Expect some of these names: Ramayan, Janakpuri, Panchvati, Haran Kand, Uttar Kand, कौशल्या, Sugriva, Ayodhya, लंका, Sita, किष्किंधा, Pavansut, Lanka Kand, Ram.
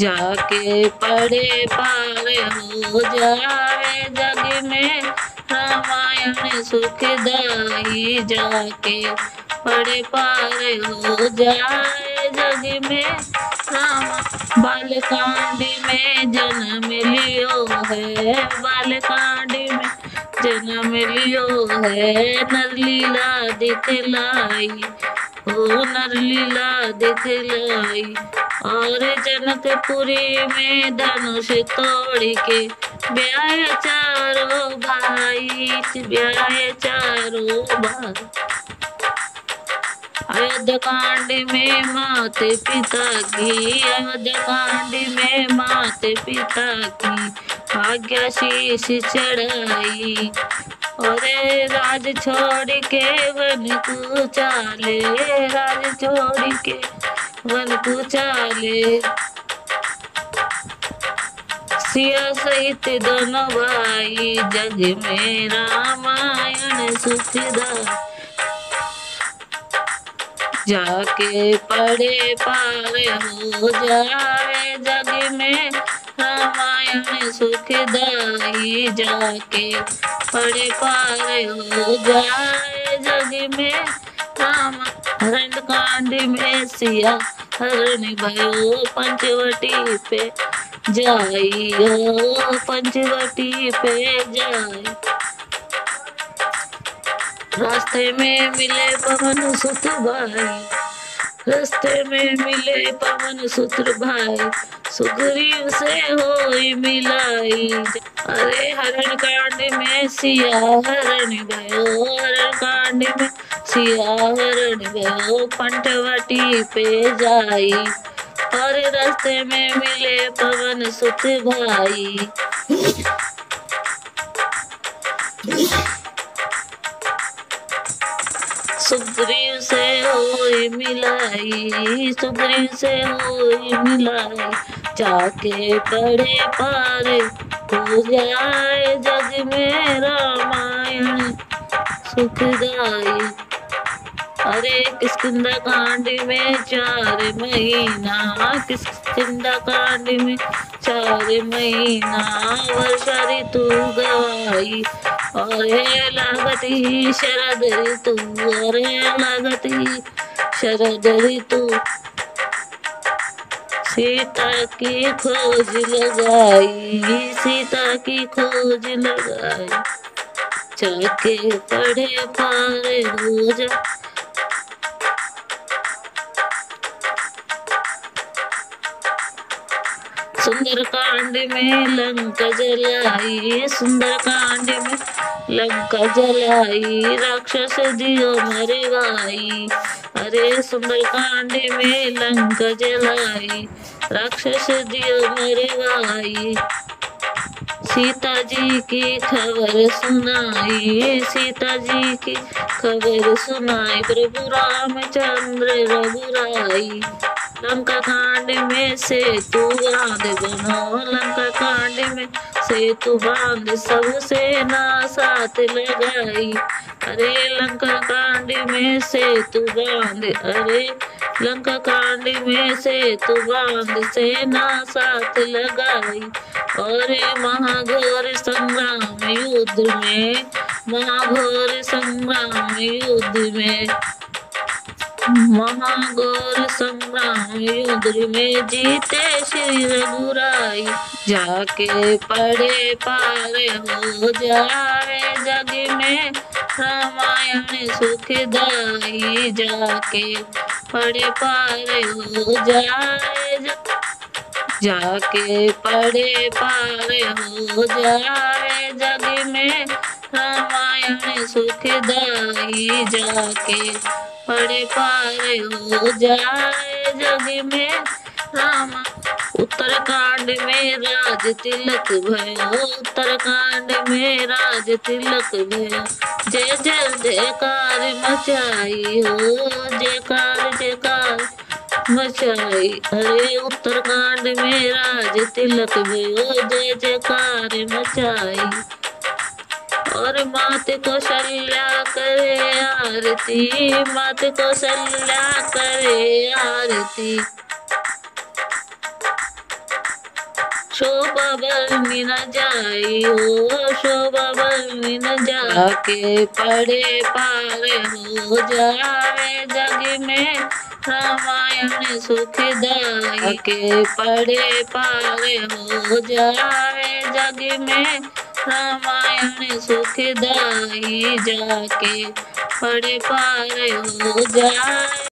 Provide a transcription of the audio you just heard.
जाके पड़े पार हो जाए जग में रामायण सुखदाई, जाके पड़े पार हो जाए जग में रामायण। बालकांड में जन्म लियो है, बालकांड में जन्म लियो है, नरलीला दिखलाई ओ नरलीला दिखलाई। और जनकपुरी में धनुष तोड़ के ब्याह चारों भाई, ब्याह चारों भाई। अयोध्या कांड में मात पिता की, अयोध्या कांड में मात पिता की आज्ञा शीश चढ़ाई। अरे राज छोड़ के वन को चाले, राज छोड़ के वन को चाले। सिया सहित दोनों भाई जग में रामायण सुखदा, जाके पड़े पार हो जाए जग में रामायण सुखदाई, जाके पड़े पार हो जाए जग में राम। हरण कांड में सिया हरण भयो पंचवटी पे जाई, हो पंचवटी पे जाई। रास्ते में मिले पवनसुत भाई, रास्ते में मिले पवनसुत भाई, सुग्रीव से होई मिलाई। अरे हरण कांड में सिया हरण भयो, हरण कांड में सिया हरण भयो पंचवटी पे जाई। और रास्ते में मिले पवनसुत भाई, सुग्रीव से होई मिलाई, सुग्रीव से होई मिलाई। जाके पड़े पार हो जाए जग में रामायण सुखदाई। अरे किष्किंधा कांड में 4 महीना, किष्किंधा कांड में 4 महीना वर्षा ऋतु गवाई। अरे लागत ही शरद ऋतु, अरे लागत ही शरद ऋतु। सीता की खोज लगाई, सीता की खोज लगाई। जाके पड़े पार हो जा, सुंदर कांड में लंका जलाई, सुंदर कांड में लंका जलाई, राक्षस दियो मरवाई। अरे सुंदर कांड में लंका जलाई, राक्षस दियो मरवाई। सीता जी की खबर सुनाई, सीता जी की खबर सुनाई, प्रभु रामचंद्र रघुराई। लंका कांड में सेतु बांध बनो, लंका कांड में सेतु बांध सब सेना साथ लगाई। अरे लंका कांड में सेतु बांध, अरे लंका कांड में सेतु बांध सेना साथ लगाई। और महाघोर संग्राम युद्ध में, महाघोर संग्राम युद्ध में, महाघोर संग्राम युद्ध में जीते श्री रघुराई। जाके पड़े पार हो जाए जग में रामायण सुखदाई, जाके पड़े पार हो जाए जाके पड़े पार हो जाए जग में रामायण सुखदाई, जाके पड़े पार हो जाए जग में राम। उत्तरकांड में राज तिलक भयो, उत्तरकांड में राज तिलक भयो। जय जय जयकार मचाई हो, जयकार जयकार मचाई। अरे उत्तरकांड में राज तिलक भयो, जय जयकार मचाई। और मात कौशल्या करे आरती, मात कौशल्या करे आरती। शोभा बल में न जाई हो, शोभा बल में न जाके पड़े पार हो जावे जग में रामायण सुखदाई के पड़े पार हो जावे जग में रामायण सुखदाई जाके पड़े पार हो जाए।